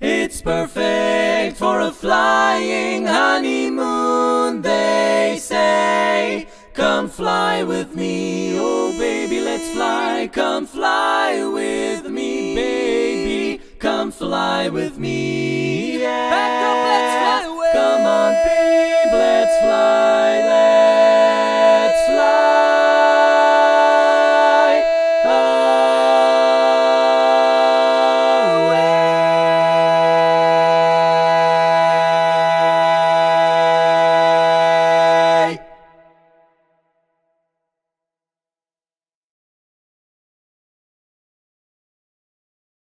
It's perfect for a flying honeymoon, they say. Come fly with me, oh baby, let's fly. Come fly with me, baby. Come fly with me, yeah. Back up, let's fly away. Come on, babe, let's fly.